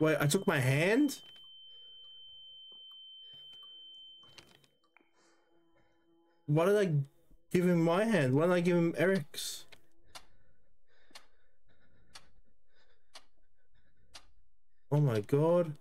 Wait, I took my hand? Why did I give him my hand? Why did I give him Eric's? Oh my god.